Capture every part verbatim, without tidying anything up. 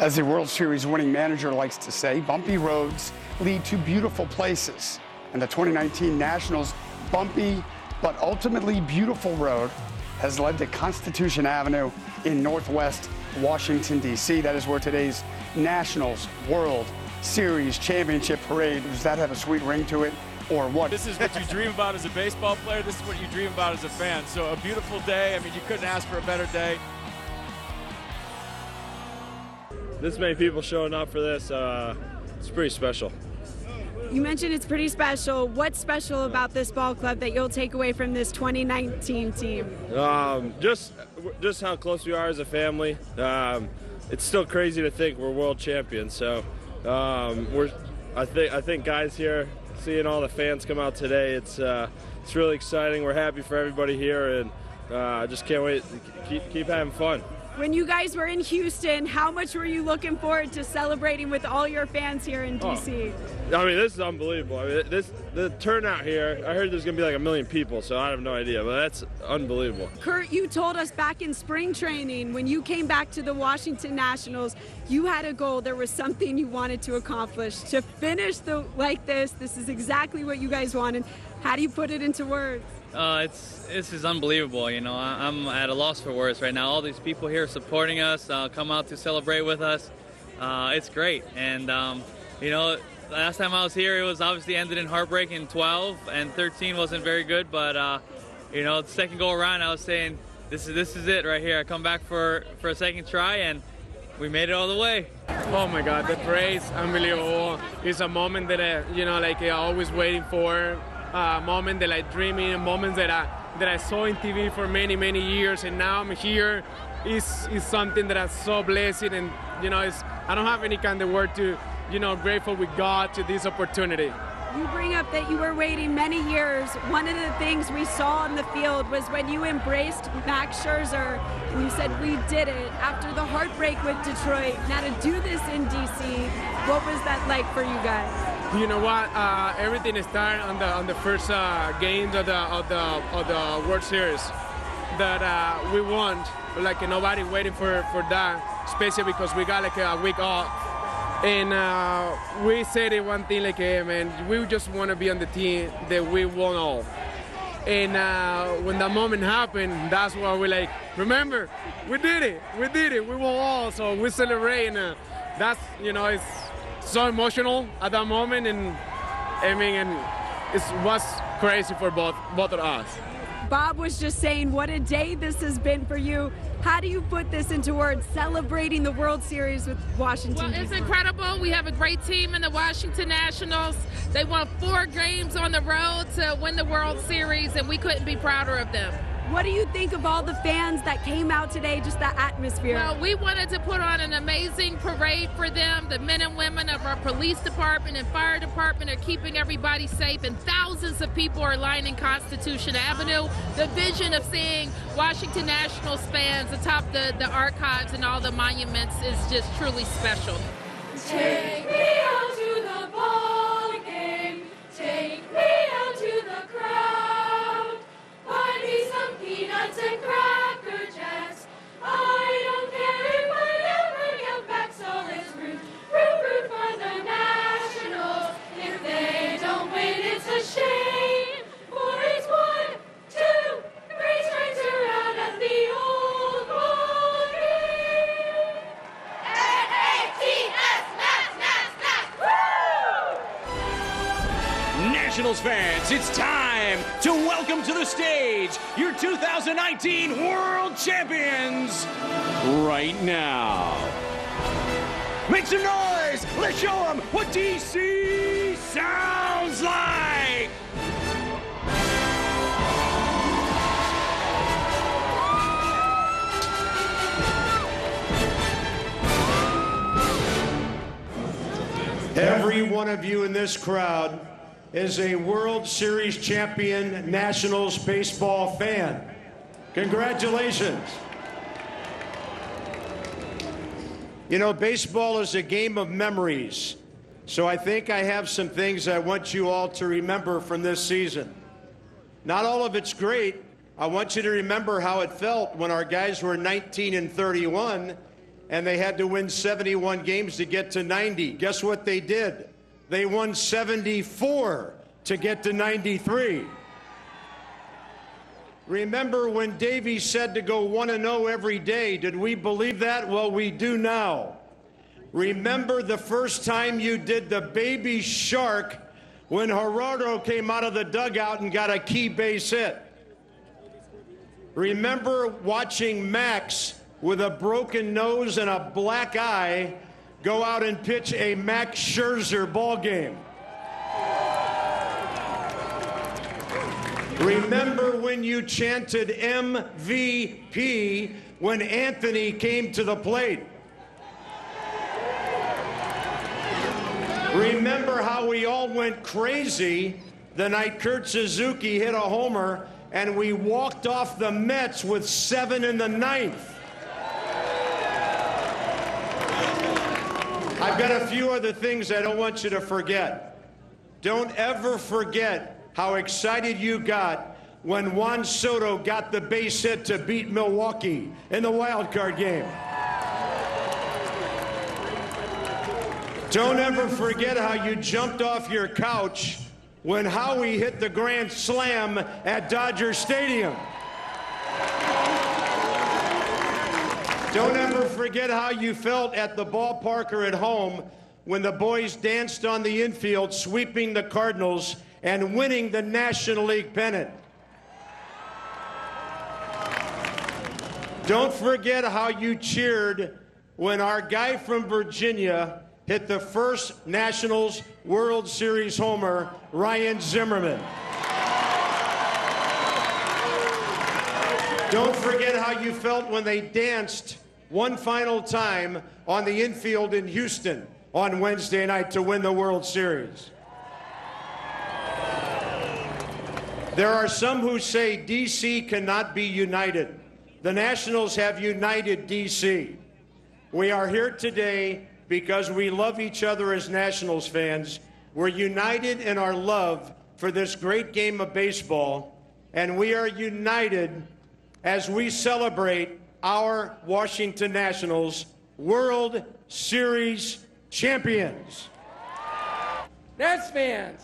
As a World Series winning manager likes to say, bumpy roads lead to beautiful places. And the twenty nineteen Nationals' bumpy but ultimately beautiful road has led to Constitution Avenue in Northwest Washington, D C That is where today's Nationals World Series Championship Parade, does that have a sweet ring to it or what? This is what you dream about as a baseball player. This is what you dream about as a fan. So a beautiful day. I mean, you couldn't ask for a better day. This many people showing up for this, uh, it's pretty special. You mentioned it's pretty special. What's special about this ball club that you'll take away from this twenty nineteen team? Um, just, just how close we are as a family. Um, it's still crazy to think we're world champions. So, um, we're. I think I think guys here, seeing all the fans come out today, it's uh, it's really exciting. We're happy for everybody here, and I uh, just can't wait. Keep keep having fun. When you guys were in Houston, how much were you looking forward to celebrating with all your fans here in D C? Oh, I mean, this is unbelievable. I mean, this the turnout here, I heard there's going to be like a million people, so I have no idea, but that's unbelievable. Kurt, you told us back in spring training, when you came back to the Washington Nationals, you had a goal. There was something you wanted to accomplish. To finish the, like this, this is exactly what you guys wanted. How do you put it into words? Uh, it's this is unbelievable, you know. I, I'm at a loss for words right now. All these people here supporting us, uh, come out to celebrate with us. Uh, it's great, and um, you know, last time I was here, it was obviously ended in heartbreak in twelve and thirteen wasn't very good, but uh, you know, the second go around, I was saying this is this is it right here. I come back for for a second try, and we made it all the way. Oh my God, the praise, unbelievable! It's a moment that I, you know, like I always waiting for. Uh, moment that I dream in, moments that I that I saw in T V for many many years, and now I'm here. Is is something that I'm so blessed, and you know, it's I don't have any kind of word to, you know, grateful with God to this opportunity. You bring up that you were waiting many years. One of the things we saw on the field was when you embraced Max Scherzer. And you said, "We did it." After the heartbreak with Detroit, now to do this in D C, what was that like for you guys? You know what? Uh, everything started on the on the first uh, game of the of the of the World Series that uh, we won. Like nobody waiting for for that, especially because we got like a week off. And uh, we said it one thing like, "Hey man, we just want to be on the team that we won all." And uh, when that moment happened, that's why we like remember we did it, we did it, we won all. So we celebrate, and uh, that's you know it's. So emotional at that moment, and I mean, and it was crazy for both both of us. Bob was just saying what a day this has been for you. How do you put this into words, celebrating the World Series with Washington? Well, it's incredible. We have a great team in the Washington Nationals. They won four games on the road to win the World Series, and we couldn't be prouder of them. What do you think of all the fans that came out today, just the atmosphere? Well, we wanted to put on an amazing parade for them. The men and women of our police department and fire department are keeping everybody safe, and thousands of people are lining Constitution Avenue. The vision of seeing Washington Nationals fans atop the, the archives and all the monuments is just truly special. Take me out to the ball game. Take me out to the crowd. Peanuts and Cracker Jacks. I don't care if I never get back. So let's root, root, root for the Nationals. If they don't win, it's a shame. For it's one, two, three strikes around at the old ballgame. N A T S, Nats, Nats, Nats. Woo! Nationals fans, it's time to welcome to the stage your two thousand nineteen World Champions right now. Make some noise! Let's show them what D C sounds like! Every one of you in this crowd is a World Series champion Nationals baseball fan. Congratulations. You know, baseball is a game of memories. So I think I have some things I want you all to remember from this season. Not all of it's great. I want you to remember how it felt when our guys were nineteen and thirty-one and they had to win seventy-one games to get to ninety. Guess what they did? They won seventy-four to get to ninety-three. Remember when Davey said to go one and oh every day, did we believe that? Well, we do now. Remember the first time you did the Baby Shark when Gerardo came out of the dugout and got a key base hit? Remember watching Max with a broken nose and a black eye go out and pitch a Max Scherzer ball game? Remember when you chanted M V P when Anthony came to the plate? Remember how we all went crazy the night Kurt Suzuki hit a homer and we walked off the Mets with seven in the ninth? I've got a few other things I don't want you to forget. Don't ever forget how excited you got when Juan Soto got the base hit to beat Milwaukee in the wild card game. Don't ever forget how you jumped off your couch when Howie hit the grand slam at Dodger Stadium. Don't ever forget how you felt at the ballpark or at home when the boys danced on the infield, sweeping the Cardinals and winning the National League pennant. Don't forget how you cheered when our guy from Virginia hit the first Nationals World Series homer, Ryan Zimmerman. Don't forget how you felt when they danced one final time on the infield in Houston on Wednesday night to win the World Series. There are some who say D C cannot be united. The Nationals have united D C. We are here today because we love each other as Nationals fans. We're united in our love for this great game of baseball, and we are united as we celebrate our Washington Nationals World Series champions. Nats fans,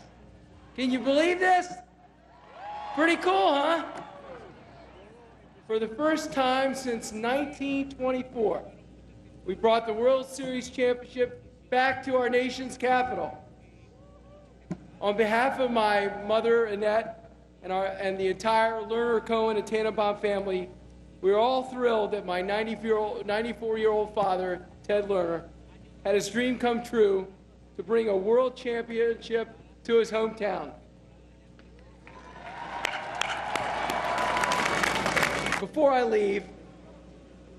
can you believe this? Pretty cool, huh? For the first time since nineteen twenty-four, we brought the World Series championship back to our nation's capital. On behalf of my mother, Annette, and, our, and the entire Lerner, Cohen, and Tannenbaum family, we are all thrilled that my ninety-four-year-old father, Ted Lerner, had his dream come true to bring a world championship to his hometown. Before I leave,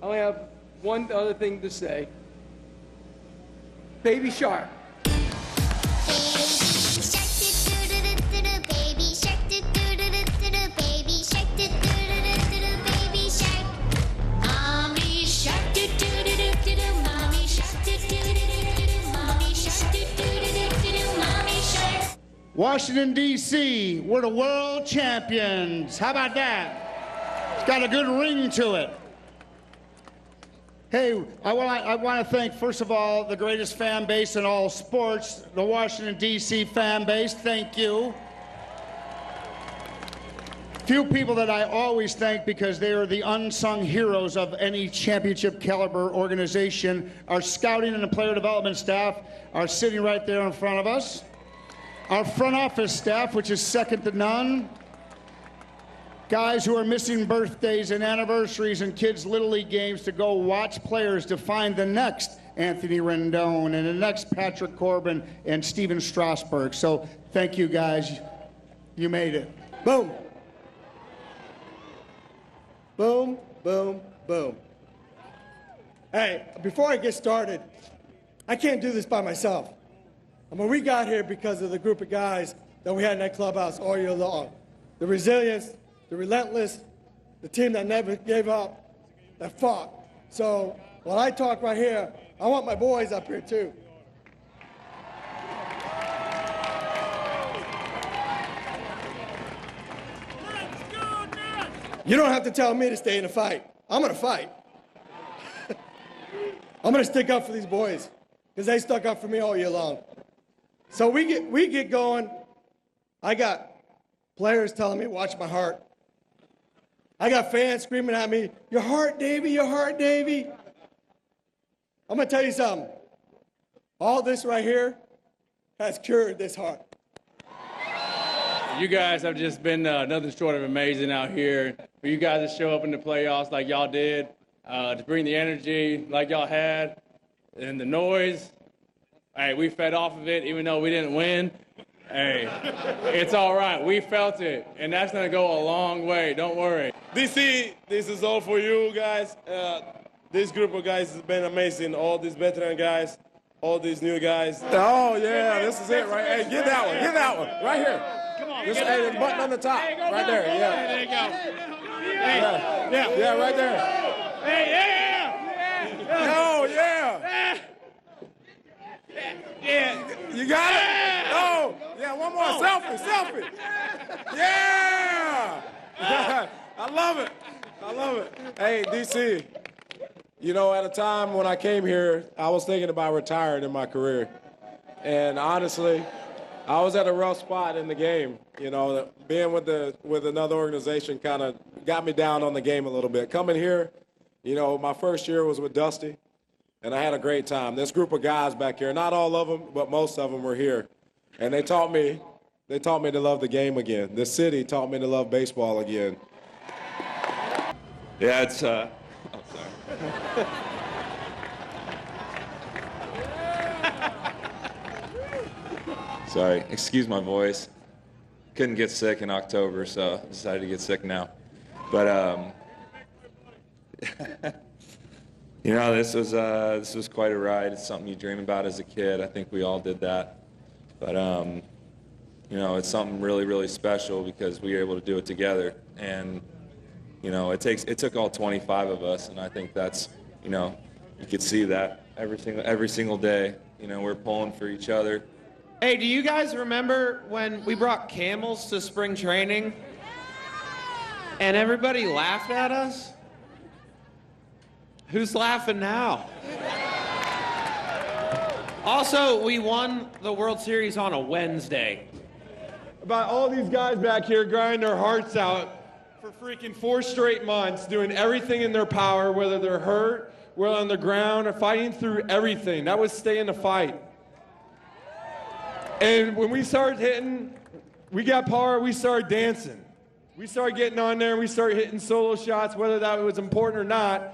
I only have one other thing to say. Baby Shark. Baby Shark do-do-do-do-do, Baby Shark do-do-do-do-do, Baby Shark do-do-do-do-do, Baby Shark. Mommy Shark do-do-do-do-do, Mommy Shark do-do-do-do-do, Mommy Shark do-do-do-do-do, Mommy Shark. Washington, D C, we're the world champions. How about that? It's got a good ring to it. Hey, I want I want to thank, first of all, the greatest fan base in all sports, the Washington, D C fan base. Thank you. Few people that I always thank because they are the unsung heroes of any championship caliber organization. Our scouting and the player development staff are sitting right there in front of us. Our front office staff, which is second to none. Guys who are missing birthdays and anniversaries and kids' Little League games to go watch players to find the next Anthony Rendon and the next Patrick Corbin and Steven Strasburg. So thank you, guys. You made it. Boom. Boom, boom, boom. Hey, before I get started, I can't do this by myself. I mean, we got here because of the group of guys that we had in that clubhouse all year long. The resilience, the relentless, the team that never gave up, that fought. So while I talk right here, I want my boys up here too. Let's go, Nats! You don't have to tell me to stay in the fight. I'm gonna fight. I'm going to stick up for these boys because they stuck up for me all year long. So we get, we get going. I got players telling me, watch my heart. I got fans screaming at me, your heart, Davey, your heart, Davey. I'm going to tell you something. All this right here has cured this heart. You guys have just been uh, nothing short of amazing out here. For you guys to show up in the playoffs like y'all did, uh, to bring the energy like y'all had, and the noise, hey, we fed off of it even though we didn't win. Hey, it's all right. We felt it, and that's going to go a long way. Don't worry. D C, this is all for you guys. Uh, this group of guys has been amazing, all these veteran guys. All these new guys. Oh, yeah, this is it, right? Hey, get that one, get that one, right here. Come on. This hey, the button on the top, right there, yeah. There you go. Yeah, yeah, right there. Hey, yeah! Oh, yeah! Yeah. You got it? Oh, yeah, one more, selfie, selfie. Yeah! I love it, I love it. Hey, D C. You know, at a time when I came here, I was thinking about retiring in my career. And honestly, I was at a rough spot in the game. You know, being with the with another organization kind of got me down on the game a little bit. Coming here, you know, my first year was with Dusty, and I had a great time. This group of guys back here, not all of them, but most of them were here. And they taught me, they taught me to love the game again. The city taught me to love baseball again. Yeah, it's... Uh... Oh, sorry. Sorry, excuse my voice. Couldn't get sick in October, so I decided to get sick now. But um, you know, this was uh, this was quite a ride. It's something you dream about as a kid. I think we all did that. But um, you know, it's something really, really special because we were able to do it together. And you know, it takes it took all twenty-five of us, and I think that's, you know, you could see that every single every single day. You know, we're pulling for each other. Hey, do you guys remember when we brought camels to spring training and everybody laughed at us? Who's laughing now? Also, we won the World Series on a Wednesday. About all these guys back here grinding their hearts out for freaking four straight months, doing everything in their power, whether they're hurt, whether on the ground, or fighting through everything. That was staying the fight. And when we started hitting, we got power, we started dancing. We started getting on there, and we started hitting solo shots, whether that was important or not.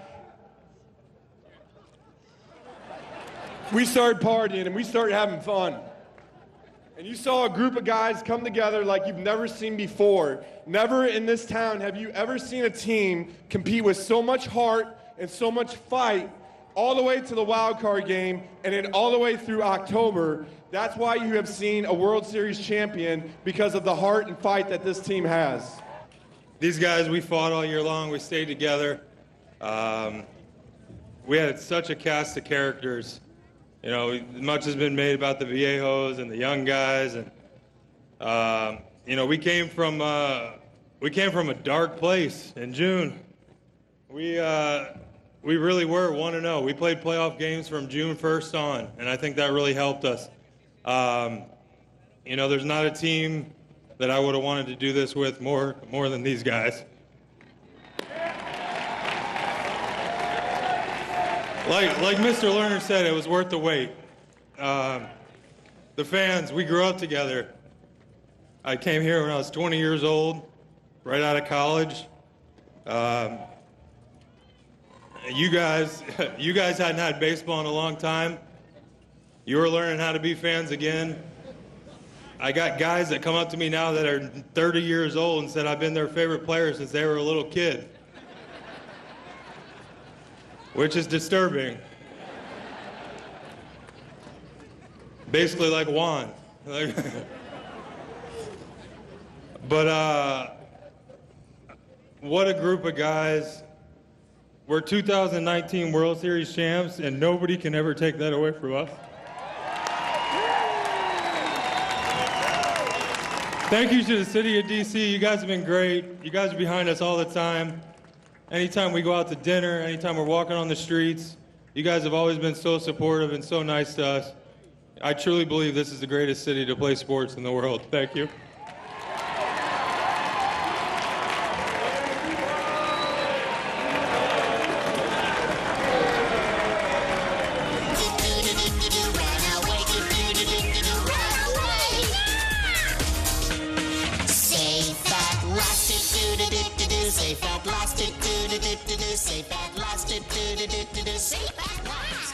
We started partying, and we started having fun. And you saw a group of guys come together like you've never seen before. Never in this town have you ever seen a team compete with so much heart and so much fight all the way to the wild card game and then all the way through October. That's why you have seen a World Series champion, because of the heart and fight that this team has. These guys, we fought all year long. We stayed together. Um, we had such a cast of characters. You know, much has been made about the viejos and the young guys, and um, you know, we came from uh, we came from a dark place in June. We uh, we really were one and zero. We played playoff games from June first on, and I think that really helped us. Um, you know, there's not a team that I would have wanted to do this with more more than these guys. Like, like Mister Lerner said, it was worth the wait. Um, the fans, we grew up together. I came here when I was twenty years old, right out of college. Um, you guys, you guys hadn't had baseball in a long time. You were learning how to be fans again. I got guys that come up to me now that are thirty years old and said I've been their favorite player since they were a little kid. Which is disturbing. Basically like Juan. But uh, what a group of guys. We're two thousand nineteen World Series champs, and nobody can ever take that away from us. Thank you to the city of D C. You guys have been great. You guys are behind us all the time. Anytime we go out to dinner, anytime we're walking on the streets, You guys have always been so supportive and so nice to us. I truly believe this is the greatest city to play sports in the world. Thank you. Safe at last.